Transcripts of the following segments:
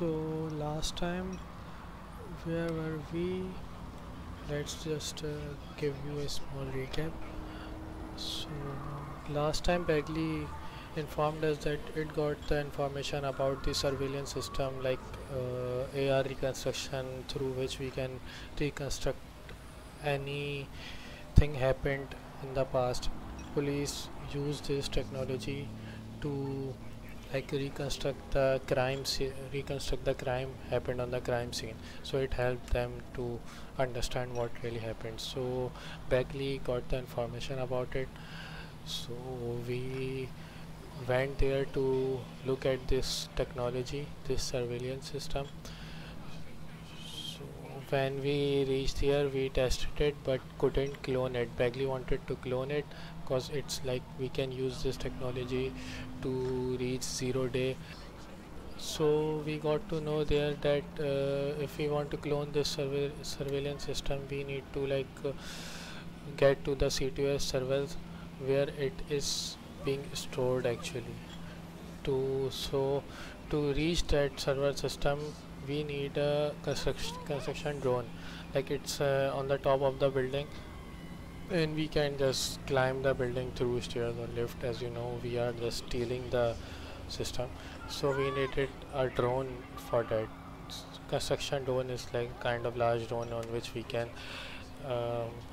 So last time, where were we? Let's just give you a small recap. So last time Bagley informed us that it got the information about the surveillance system, like AR reconstruction, through which we can reconstruct anything happened in the past. Police use this technology to like reconstruct the crime happened on the crime scene, so it helped them to understand what really happened. So Bagley got the information about it, so we went there to look at this technology, this surveillance system. So when we reached here, we tested it but couldn't clone it. Bagley wanted to clone it because it's like we can use this technology to reach zero day. So we got to know there that if we want to clone this surveillance system, we need to like get to the CTOS servers where it is being stored actually. To reach that server system, we need a construction drone, like it's on the top of the building, and we can just climb the building through stairs or lift. As you know, we are just stealing the system, so we needed a drone for that. Construction drone is like kind of large drone on which we can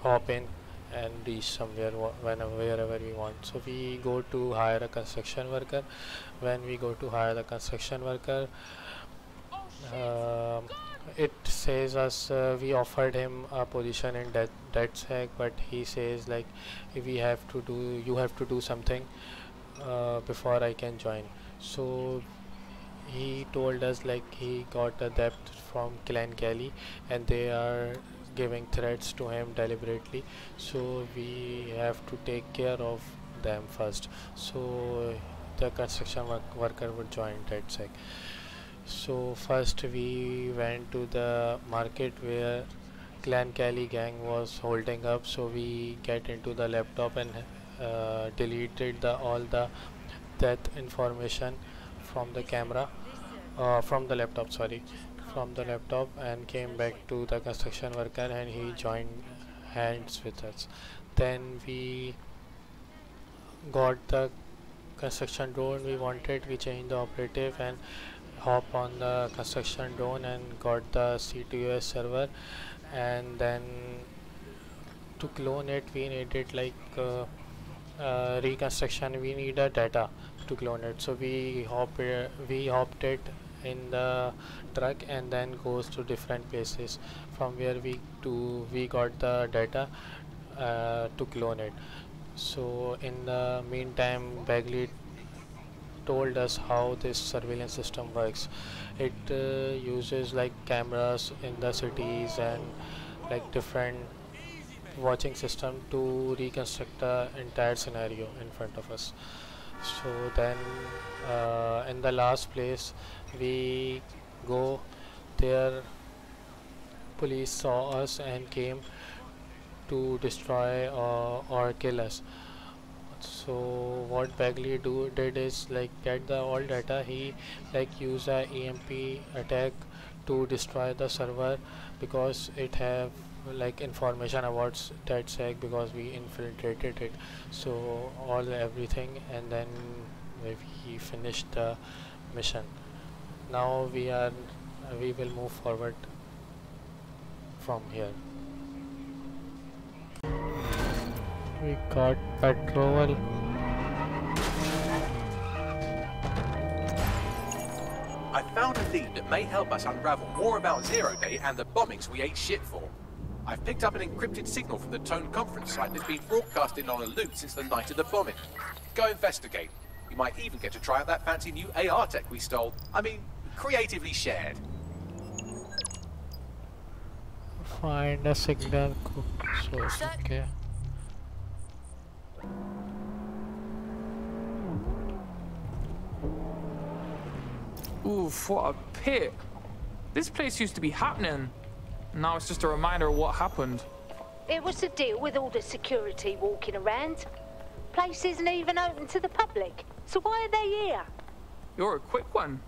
hop in and reach somewhere wherever we want. So we go to hire a construction worker. When we go to hire the construction worker, it says us we offered him a position in DedSec, but he says like you have to do something before I can join. So he told us like he got a debt from Clan Kelly and they are giving threats to him deliberately, so we have to take care of them first. So the construction worker would join DedSec. So first we went to the market where Clan Kelly gang was holding up, so we get into the laptop and deleted all the death information from the camera, from the laptop, sorry, from the laptop, and came back to the construction worker and he joined hands with us. Then we got the construction drone we wanted. We changed the operative and hop on the construction drone and got the CTOS server, and then to clone it we needed like reconstruction, we need a data to clone it. So we hopped it in the truck and then goes to different places from where we got the data to clone it. So in the meantime, Bagley told us how this surveillance system works. It uses like cameras in the cities and like different watching system to reconstruct the entire scenario in front of us. So then in the last place we go, there police saw us and came to destroy or kill us. So what Bagley did is like get the all data. He like used a EMP attack to destroy the server because it have like information about DedSec because we infiltrated it. So everything, and then we finished the mission. Now we will move forward from here. We got patrol. I found a theme that may help us unravel more about Zero Day and the bombings we ate shit for. I've picked up an encrypted signal from the Tone Conference site that's been broadcasting on a loop since the night of the bombing. Go investigate. You might even get to try out that fancy new AR tech we stole. I mean, creatively shared. Find a signal source, okay. Oof, what a pit. This place used to be happening. Now it's just a reminder of what happened. It was the deal with all the security walking around. Place isn't even open to the public, so why are they here? You're a quick one.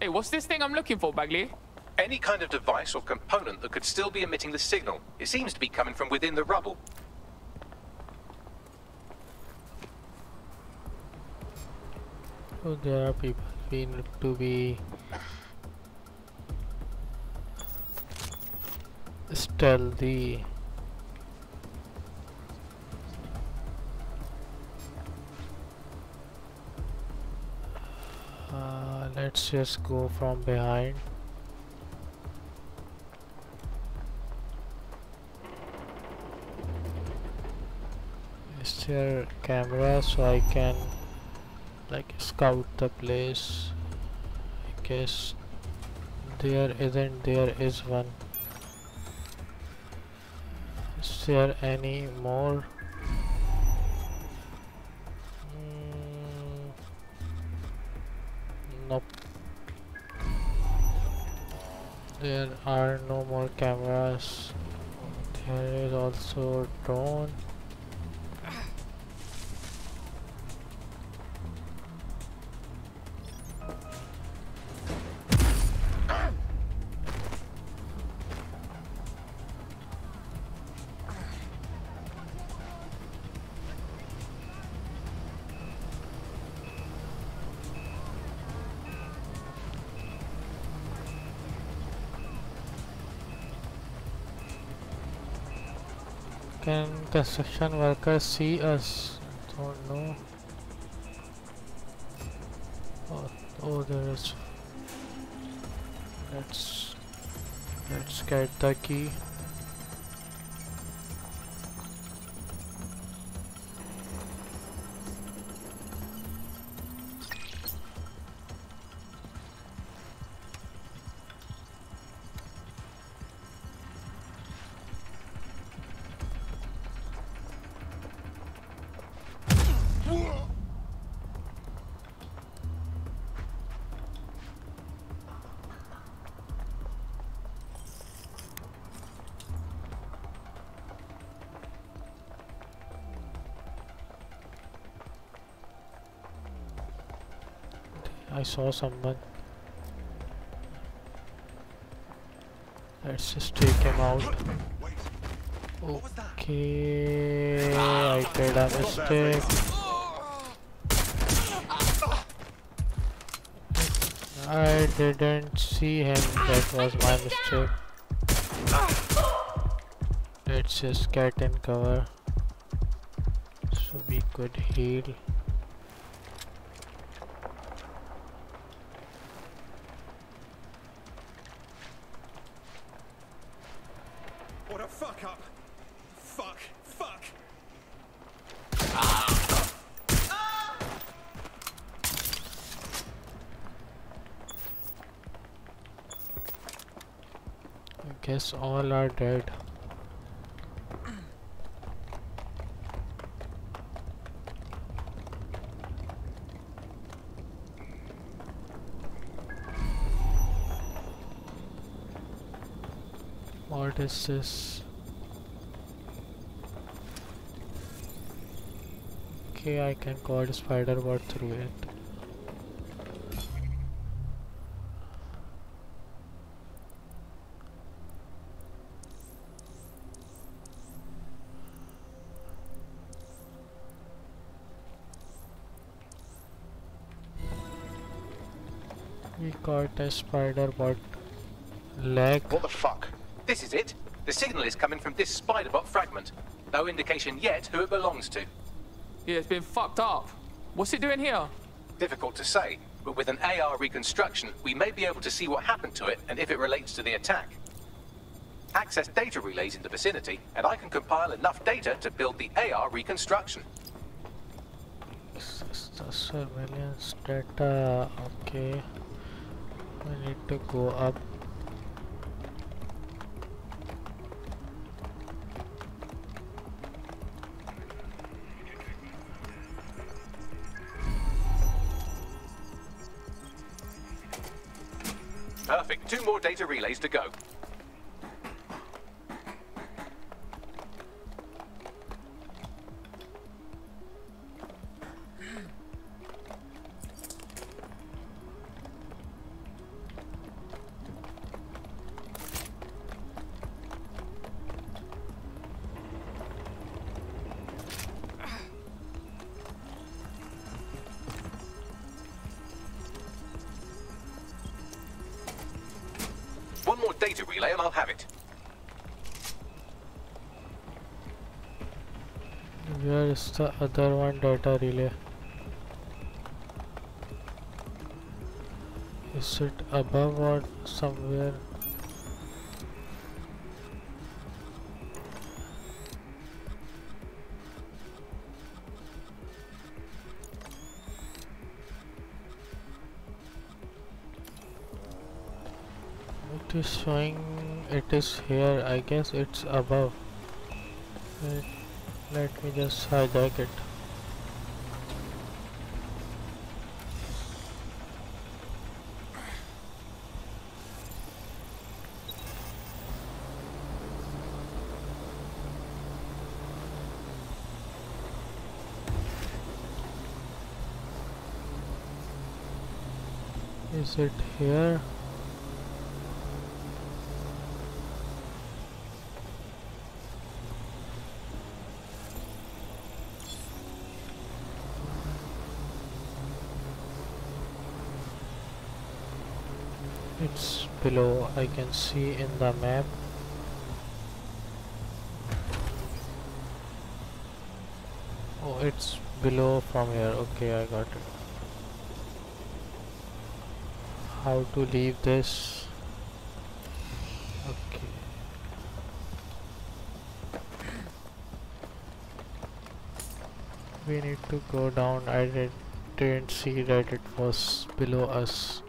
Hey, what's this thing I'm looking for, Bagley? Any kind of device or component that could still be emitting the signal. It seems to be coming from within the rubble. Oh, there are people being looked to be stealthy. Let's just go from behind. Is there a camera so I can like scout the place? I guess there isn't. There is one. Is there any more? There are no more cameras. There is also a drone. Can construction workers see us? Don't know. Oh, there is. Let's get the key. I saw someone. Let's just take him out. Okay, I made a mistake. I didn't see him. That was my mistake. Let's just get in cover so we could heal. Guess all are dead. What is this? Okay, I can call Spiderbot through it. We caught a Spiderbot leg. What the fuck? This is it? The signal is coming from this Spiderbot fragment. No indication yet who it belongs to. Yeah, it's been fucked up. What's it doing here? Difficult to say, but with an AR reconstruction, we may be able to see what happened to it and if it relates to the attack. Access data relays in the vicinity, and I can compile enough data to build the AR reconstruction. This is the surveillance data, okay. We need to go up. Perfect. 2 more data relays to go. One more data relay and I'll have it. Where is the other one data relay? Is it above or somewhere? It is showing it is here. I guess it's above. Let me just hijack it. Is it here? It's below. I can see in the map. Oh, it's below from here. Okay, I got it. How to leave this? Okay. We need to go down. I didn't see that it was below us.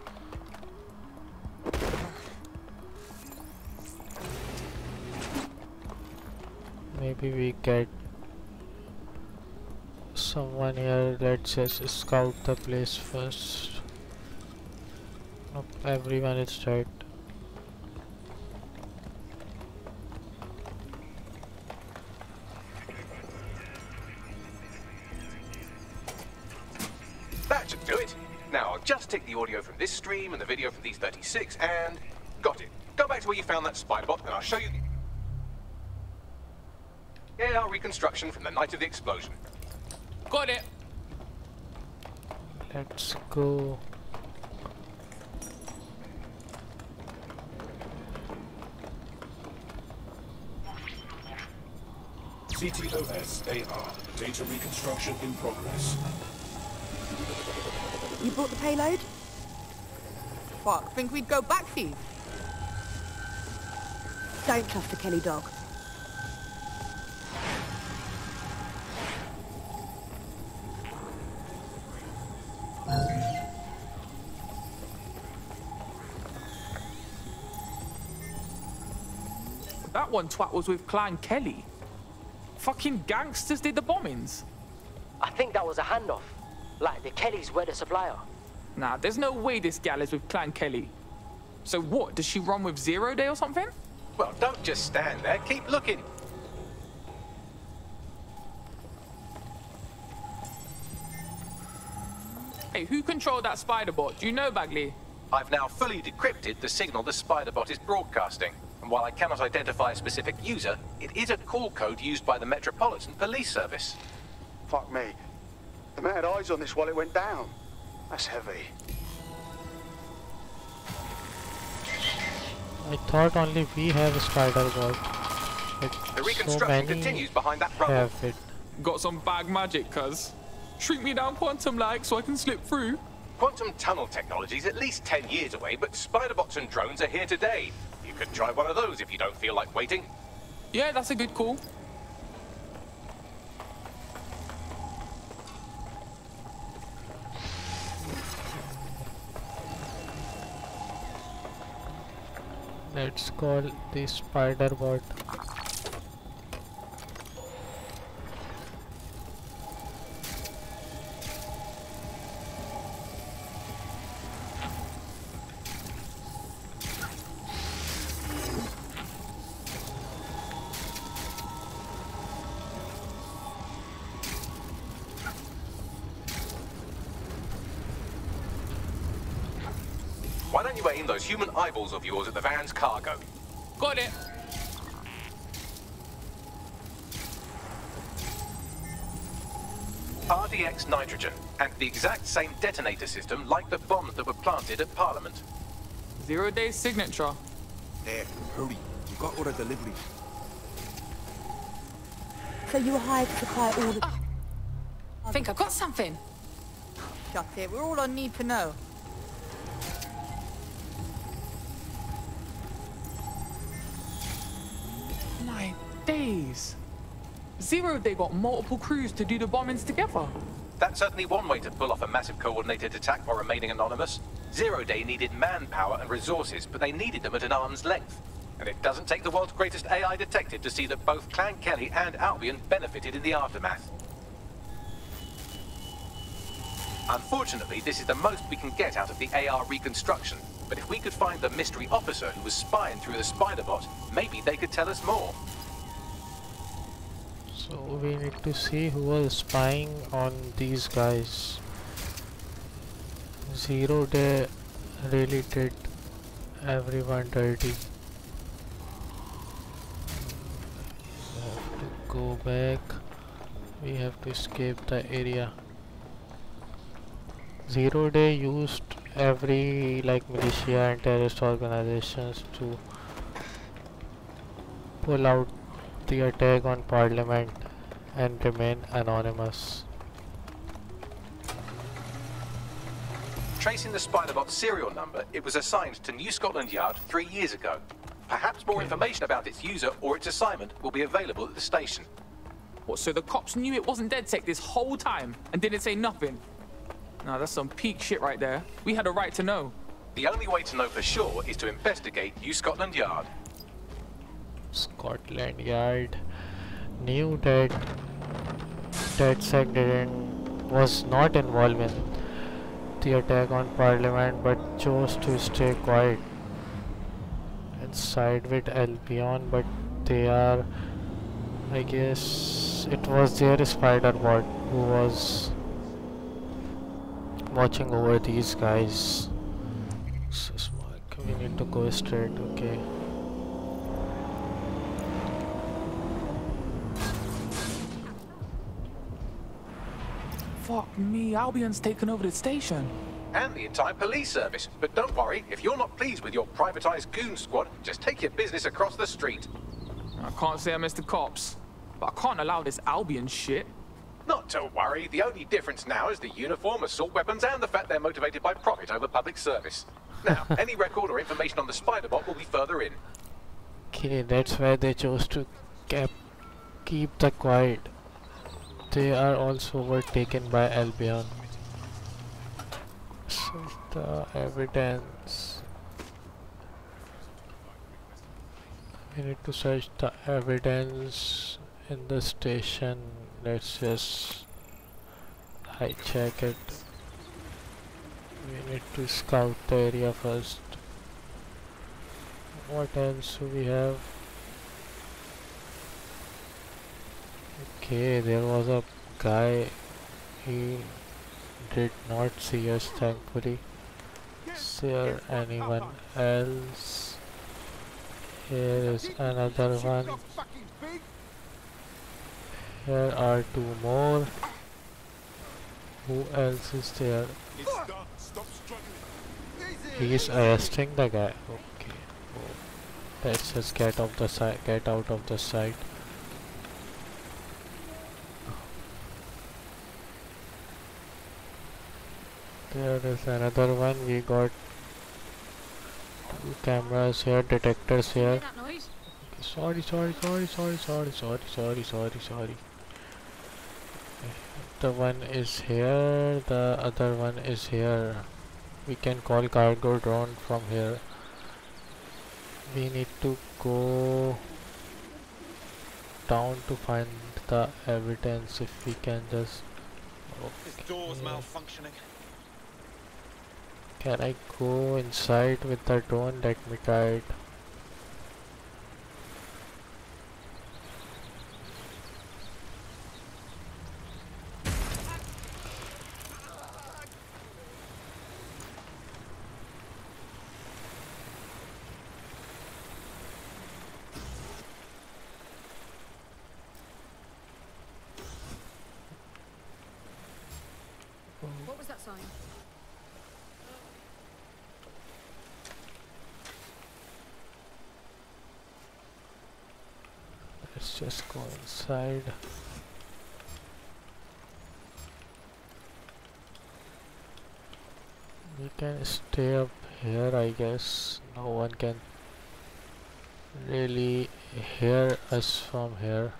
Maybe we get someone here. Let's just scout the place first. Nope, everyone is dead. That should do it. Now I'll just take the audio from this stream and the video from these 36 and... got it. Go back to where you found that Spiderbot and I'll show you the AR reconstruction from the night of the explosion. Got it! Let's go... CTOS AR data reconstruction in progress. You brought the payload? Fuck, think we'd go back for you? Don't trust the Kelly dog. That one twat was with Clan Kelly. Fucking gangsters did the bombings. I think that was a handoff. Like the Kellys were the supplier. Nah, there's no way this gal is with Clan Kelly. So what, does she run with Zero Day or something? Well, don't just stand there, keep looking. Hey, who controlled that Spiderbot? Do you know, Bagley? I've now fully decrypted the signal the Spiderbot is broadcasting. And while I cannot identify a specific user, it is a call code used by the Metropolitan Police Service. Fuck me. The man had eyes on this while it went down. That's heavy. I thought only we have a Spiderbot. The reconstruction continues behind that problem. Got some bag magic, cuz. Shrink me down quantum-like so I can slip through. Quantum tunnel technology is at least 10 years away, but Spiderbots and drones are here today. You could try one of those if you don't feel like waiting. Yeah, that's a good call. Let's call this Spiderbot. Why don't you aim those human eyeballs of yours at the van's cargo? Got it! RDX nitrogen, and the exact same detonator system like the bombs that were planted at Parliament. Zero Day's signature. There, hurry. You got order delivery. So you were hired to supply order... I think I've got something. Shut it. We're all on need to know. My days. Zero Day got multiple crews to do the bombings together. That's certainly one way to pull off a massive coordinated attack while remaining anonymous. Zero Day needed manpower and resources, but they needed them at an arm's length. And it doesn't take the world's greatest AI detective to see that both Clan Kelly and Albion benefited in the aftermath. Unfortunately, this is the most we can get out of the AR reconstruction, but if we could find the mystery officer who was spying through the Spiderbot, maybe they could tell us more. So we need to see who was spying on these guys. Zero Day really did everyone dirty. We have to go back. We have to escape the area. Zero Day used every militia and terrorist organizations to pull out the attack on Parliament and remain anonymous. Tracing the Spiderbot serial number, it was assigned to New Scotland Yard 3 years ago. Perhaps more information about its user or its assignment will be available at the station. What, so the cops knew it wasn't DedSec this whole time and didn't say nothing? Nah, that's some peak shit right there. We had a right to know. The only way to know for sure is to investigate New Scotland Yard. Scotland Yard knew that DedSec was not involved in the attack on Parliament, but chose to stay quiet and side with Albion. But they are, I guess, it was their Spiderbot who was watching over these guys. We need to go straight. Okay. Fuck me, Albion's taken over the station. And the entire police service. But don't worry, if you're not pleased with your privatized goon squad, just take your business across the street. I can't say I miss the cops, but I can't allow this Albion shit. Not to worry, the only difference now is the uniform, assault weapons, and the fact they're motivated by profit over public service. Now, any record or information on the Spiderbot will be further in. Okay, that's why they chose to keep the quiet. They are also overtaken by Albion. So the evidence. We need to search the evidence in the station. Let's just hijack it. We need to scout the area first. What else do we have? Okay, there was a guy. He did not see us, thankfully. Is there anyone else? Here is another one. Here are two more. Who else is there? He is arresting the guy. Okay, let's just get out of the sight. There is another one. We got two cameras here, detectors here. Okay, sorry. The one is here. The other one is here. We can call cargo drone from here. We need to go down to find the evidence. If we can just. This door's malfunctioning. Can I go inside with the drone? Let me try it. What was that sign? Let's just go inside. We can stay up here, I guess. No one can really hear us from here.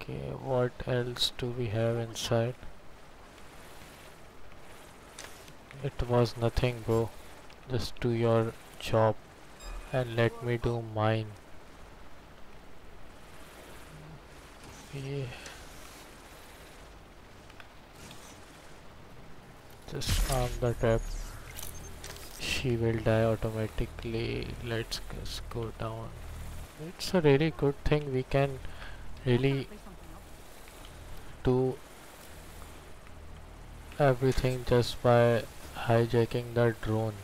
Okay, what else do we have inside? It was nothing, bro. Just do your job and let me do mine. Yeah. Just arm the trap. She will die automatically. Let's just go down. It's a really good thing. We can really do everything just by hijacking the drone.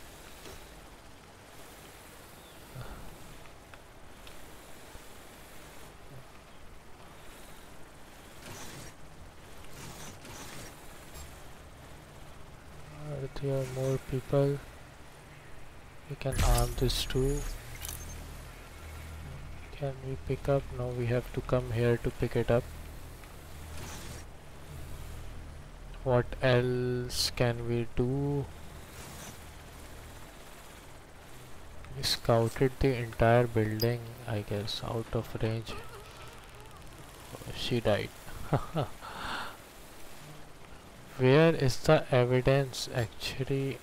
There are more people. We can arm this too. Can we pick up? No, we have to come here to pick it up. What else can we do? We scouted the entire building, I guess, out of range. Oh, she died. Where is the evidence actually?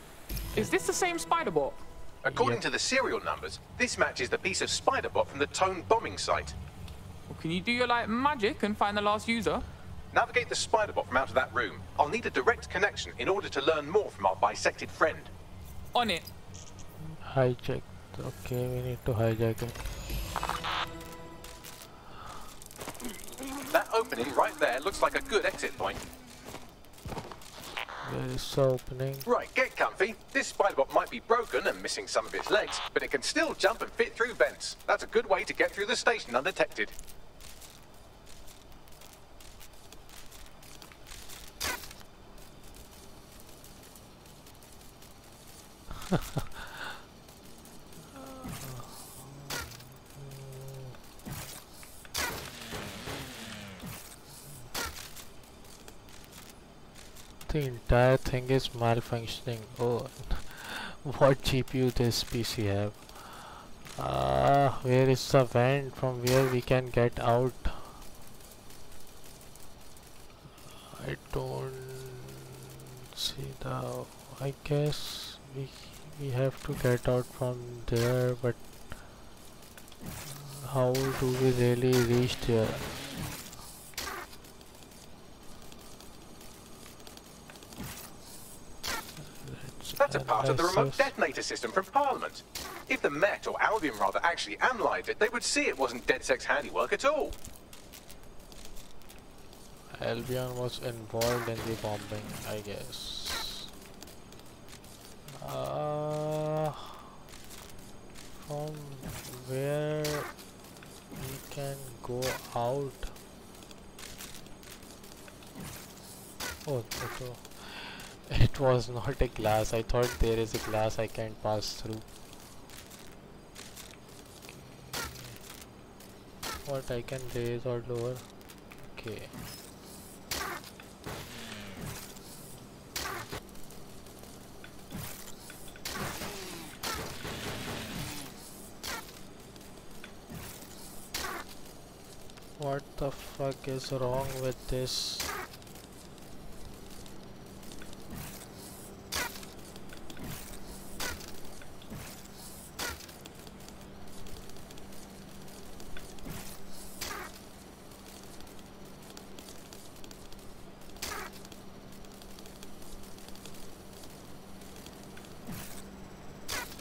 Is this the same Spiderbot? According to the serial numbers, this matches the piece of Spiderbot from the Tone bombing site. Well, can you do your light magic and find the last user? Navigate the Spiderbot from out of that room. I'll need a direct connection in order to learn more from our bisected friend. On it. Hijacked. Okay, we need to hijack it. That opening right there looks like a good exit point. There is an opening. Right, get comfy. This Spiderbot might be broken and missing some of its legs, but it can still jump and fit through vents. That's a good way to get through the station undetected. The entire thing is malfunctioning. Oh, what GPU this PC have? Where is the vent from where we can get out? I don't see the... I guess... We have to get out from there, but how do we really reach there? That's a part of the remote detonator system from Parliament. If the Met, or Albion rather, actually analysed it, they would see it wasn't DedSec's handiwork at all. Albion was involved in the bombing, I guess. From where we can go out? Oh, it was not a glass. I thought there is a glass I can't pass through. What I can raise or lower? Okay. What the fuck is wrong with this?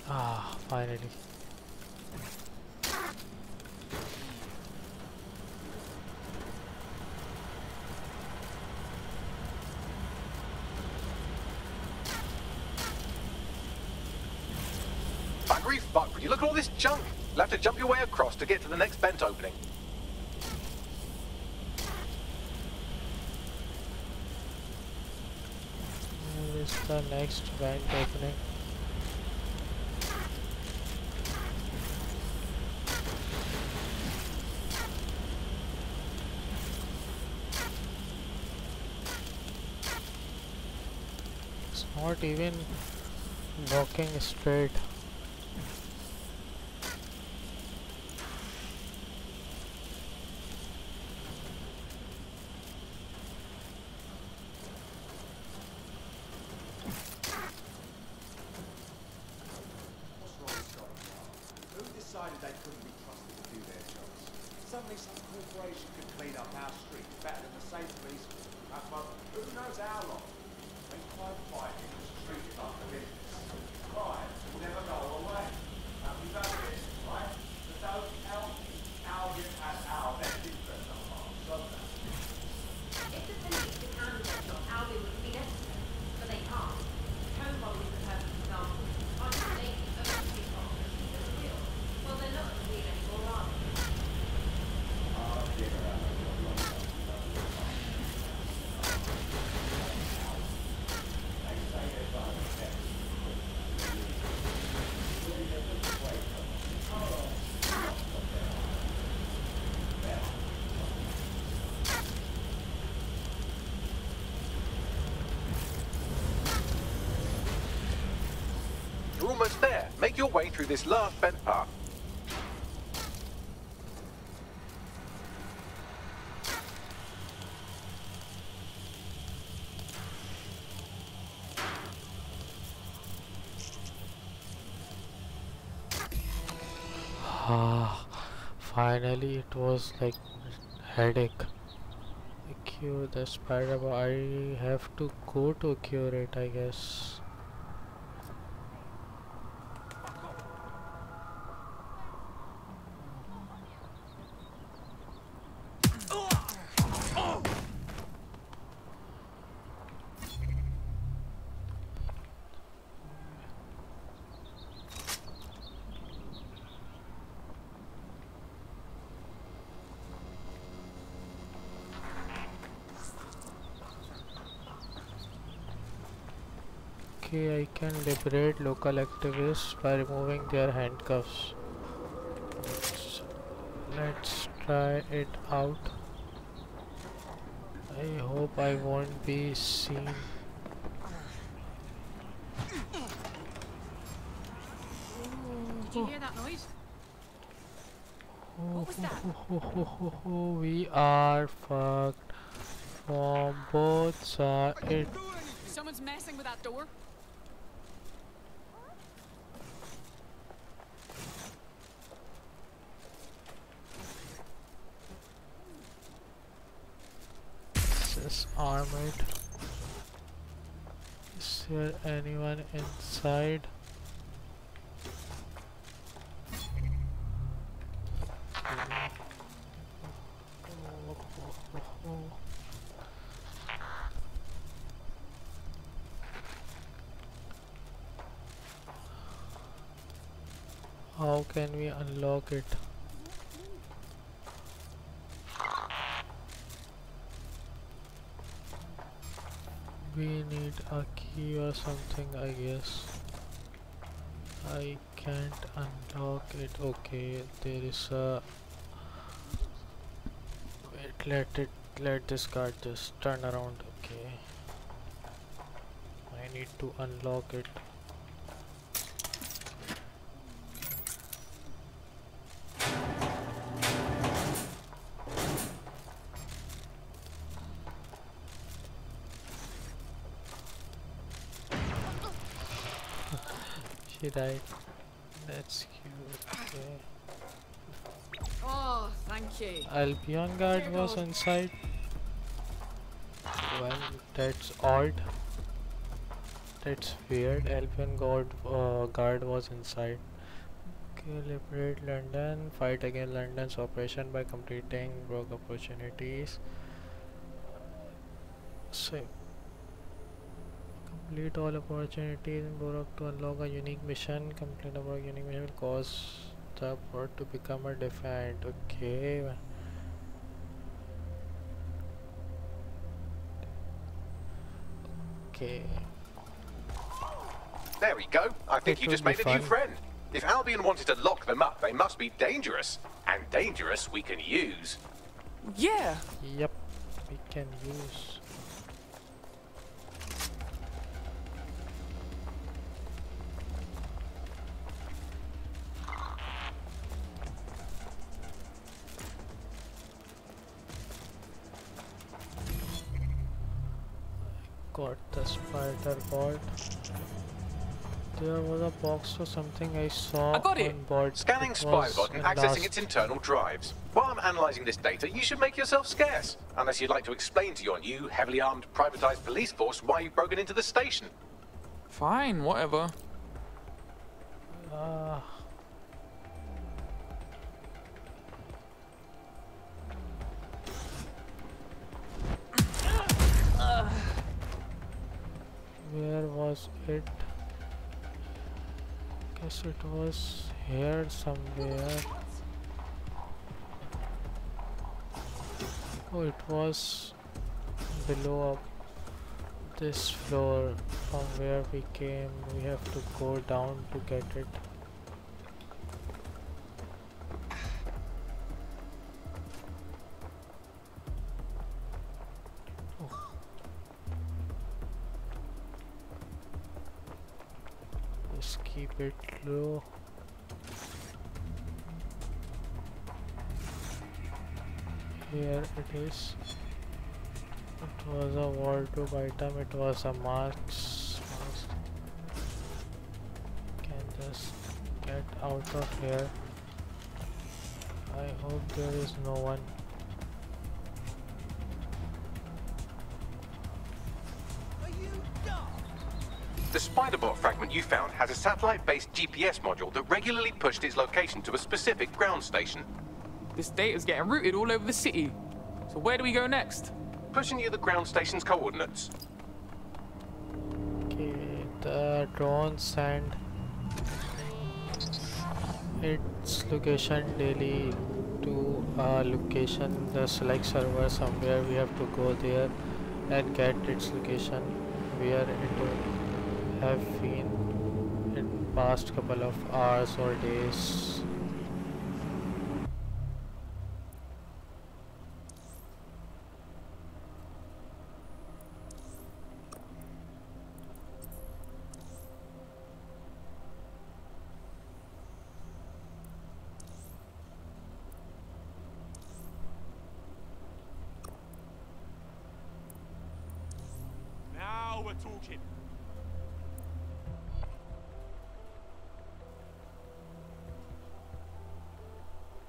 Ah, finally. You look at all this junk. You'll have to jump your way across to get to the next vent opening. Where is the next vent opening? Not even walking straight. Almost there. Make your way through this last bent path. Ah, finally it was like headache. Cure the spider, but I have to go to cure it, I guess. I can liberate local activists by removing their handcuffs. Let's try it out. I hope I won't be seen. Did you hear that noise? What was that? We are fucked from both sides. Someone's messing with that door. Arm it. Is there anyone inside? How can we unlock it? We need a key or something, I guess. I can't unlock it. Okay, there is a... Wait, let this card just turn around. Okay. I need to unlock it. Right, that's cute. Okay. Oh, thank you. Albion guard was inside. Well, that's odd. That's weird. Albion guard was inside. Okay, liberate London. Fight against London's operation by completing rogue opportunities. So. Complete all opportunities in Borog to unlock a unique mission. Complete a unique mission will cause the port to become a defiant. Okay. Okay. There we go. I think you just made a new friend. If Albion wanted to lock them up, they must be dangerous. And dangerous we can use. Yeah. Yep. We can use. got the Spiderbot. There was a box or something I saw. I got it! Scanning Spiderbot and accessing its internal drives. While I'm analyzing this data, you should make yourself scarce. Unless you'd like to explain to your new, heavily armed, privatized police force why you've broken into the station. Fine, whatever. Where was it? Guess it was here somewhere. Oh, it was below up this floor from where we came. We have to go down to get it. Bit low. Here it is. It was a wardrobe item. It was a mask. Can just get out of here. I hope there is no one. The Spiderbot fragment you found has a satellite-based GPS module that regularly pushed its location to a specific ground station. This data is getting routed all over the city. So where do we go next? Pushing you the ground station's coordinates. Okay, the drone sent its location daily to a location, the select server somewhere. We have to go there and get its location where it will have been in past couple of hours or days. Now we're talking.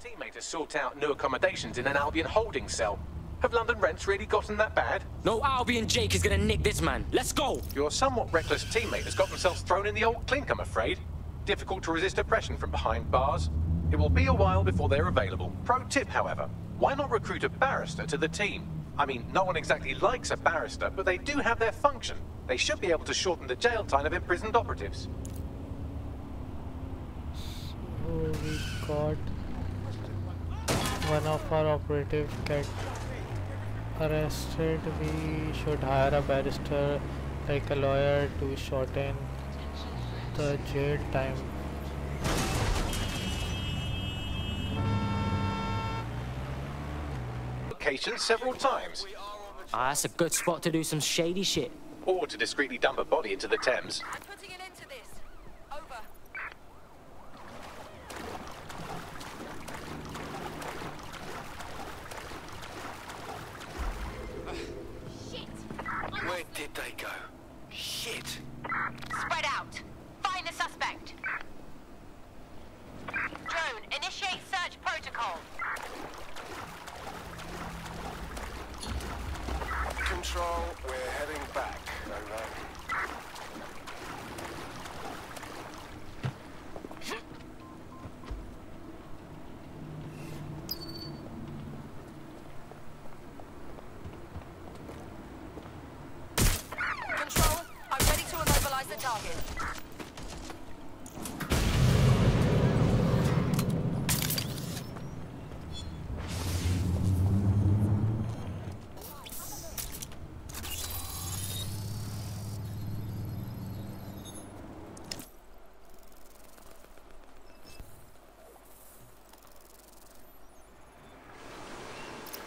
Teammate to sort out new accommodations in an Albion holding cell. Have London rents really gotten that bad? No Albion Jake is gonna nick this man. Let's go! Your somewhat reckless teammate has got themselves thrown in the old clink, I'm afraid. Difficult to resist oppression from behind bars. It will be a while before they're available. Pro tip, however, why not recruit a barrister to the team? I mean, no one exactly likes a barrister, but they do have their function. They should be able to shorten the jail time of imprisoned operatives. Oh, we got one of our operatives get arrested. We should hire a barrister, like a lawyer, to shorten the jail time. Location several times. Ah, that's a good spot to do some shady shit. Or to discreetly dump a body into the Thames. Did they go? Shit! Spread out! Find the suspect! Drone, initiate search protocol! Control, we're heading back. Over.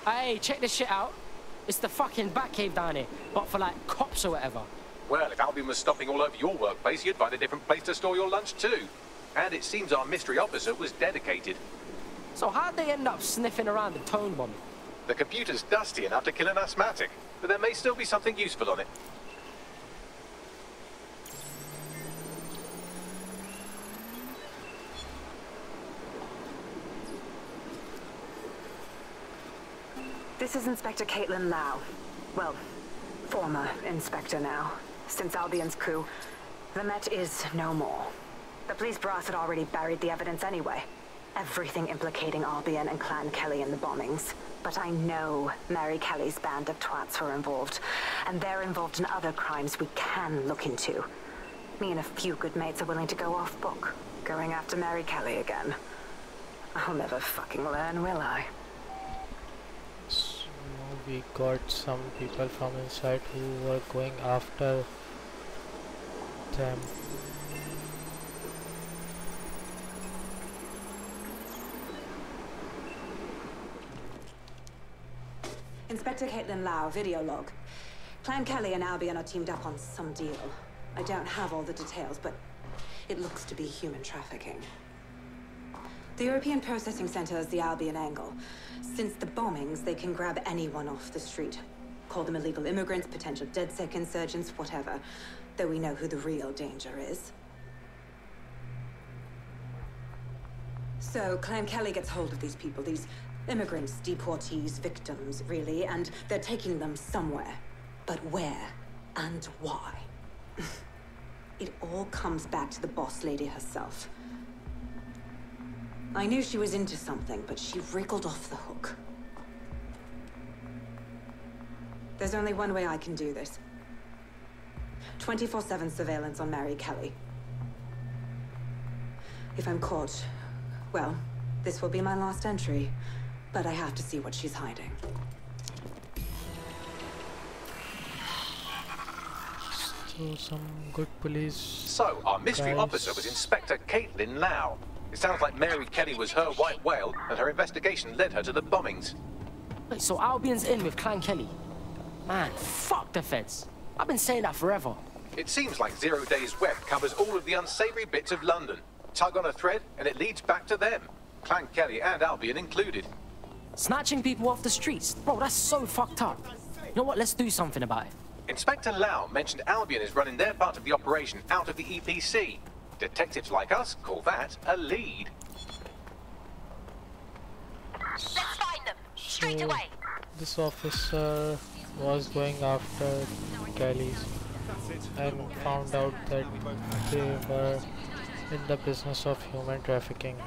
Hey, check this shit out. It's the fucking Batcave down here, but for like cops or whatever. Well, if Albion was stopping all over your workplace, you'd find a different place to store your lunch too. And it seems our mystery officer was dedicated. So how'd they end up sniffing around the Tone bomb? The computer's dusty enough to kill an asthmatic, but there may still be something useful on it. This is Inspector Caitlin Lau. Well, former inspector now. Since Albion's coup, the Met is no more. The police brass had already buried the evidence anyway. Everything implicating Albion and Clan Kelly in the bombings. But I know Mary Kelly's band of twats were involved, and they're involved in other crimes we can look into. Me and a few good mates are willing to go off book, going after Mary Kelly again. I'll never fucking learn, will I? So we got some people from inside who were going after them. Inspector Caitlin Lau, video log. Clan Kelly and Albion are teamed up on some deal. I don't have all the details, but it looks to be human trafficking. The European Processing Center is the Albion angle. Since the bombings, they can grab anyone off the street. Call them illegal immigrants, potential DedSec insurgents, whatever. Though we know who the real danger is. So Clan Kelly gets hold of these people, these immigrants, deportees, victims, really, and they're taking them somewhere. But where and why? It all comes back to the boss lady herself. I knew she was into something, but she wriggled off the hook. There's only one way I can do this. 24/7 surveillance on Mary Kelly. If I'm caught, well, this will be my last entry, but I have to see what she's hiding. Some good police. So our mystery officer was Inspector Caitlin Lau. It sounds like Mary Kelly was her white whale, and her investigation led her to the bombings. Wait, so Albion's in with Clan Kelly? Man, fuck the feds. I've been saying that forever. It seems like Zero Day's web covers all of the unsavory bits of London. Tug on a thread, and it leads back to them. Clan Kelly and Albion included. Snatching people off the streets? Bro, that's so fucked up. You know what? Let's do something about it. Inspector Lau mentioned Albion is running their part of the operation out of the EPC. Detectives like us call that a lead. Let's find them straight away. This officer was going after Kelly's and found out that they were in the business of human trafficking.